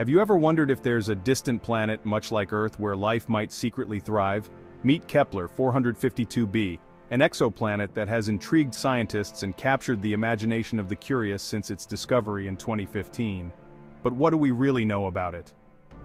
Have you ever wondered if there's a distant planet much like Earth where life might secretly thrive? Meet Kepler-452b, an exoplanet that has intrigued scientists and captured the imagination of the curious since its discovery in 2015. But what do we really know about it?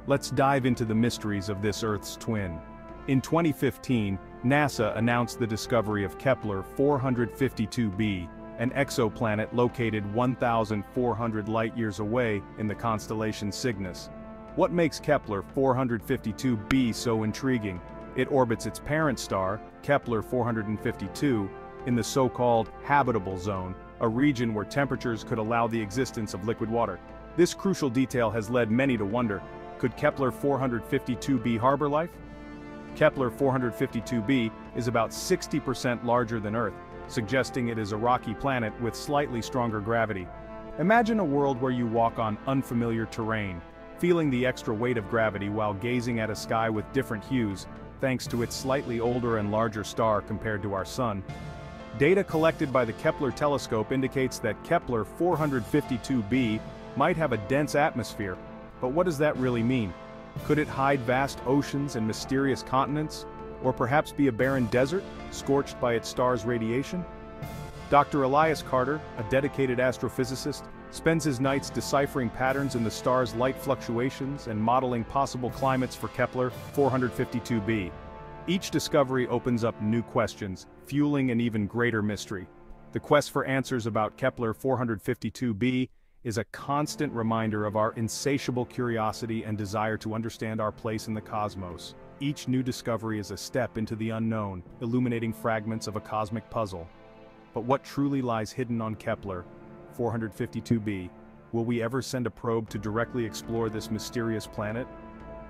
Let's dive into the mysteries of this Earth's twin. In 2015, NASA announced the discovery of Kepler-452b, an exoplanet located 1,400 light-years away in the constellation Cygnus. What makes Kepler-452b so intriguing? It orbits its parent star, Kepler-452, in the so-called habitable zone, a region where temperatures could allow the existence of liquid water. This crucial detail has led many to wonder, could Kepler-452b harbor life? Kepler-452b is about 60% larger than Earth, suggesting it is a rocky planet with slightly stronger gravity. Imagine a world where you walk on unfamiliar terrain, feeling the extra weight of gravity while gazing at a sky with different hues, thanks to its slightly older and larger star compared to our Sun. Data collected by the Kepler telescope indicates that Kepler-452b might have a dense atmosphere, but what does that really mean? Could it hide vast oceans and mysterious continents? Or perhaps be a barren desert, scorched by its star's radiation? Dr. Elias Carter, a dedicated astrophysicist, spends his nights deciphering patterns in the star's light fluctuations and modeling possible climates for Kepler-452b. Each discovery opens up new questions, fueling an even greater mystery. The quest for answers about Kepler-452b is a constant reminder of our insatiable curiosity and desire to understand our place in the cosmos. Each new discovery is a step into the unknown, illuminating fragments of a cosmic puzzle. But what truly lies hidden on Kepler-452b? Will we ever send a probe to directly explore this mysterious planet?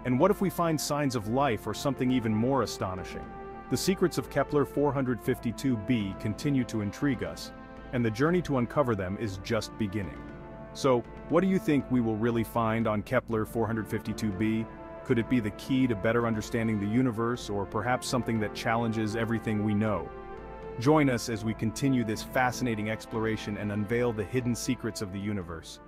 And what if we find signs of life or something even more astonishing? The secrets of Kepler-452b continue to intrigue us, and the journey to uncover them is just beginning. So, what do you think we will really find on Kepler-452b? Could it be the key to better understanding the universe, or perhaps something that challenges everything we know? Join us as we continue this fascinating exploration and unveil the hidden secrets of the universe.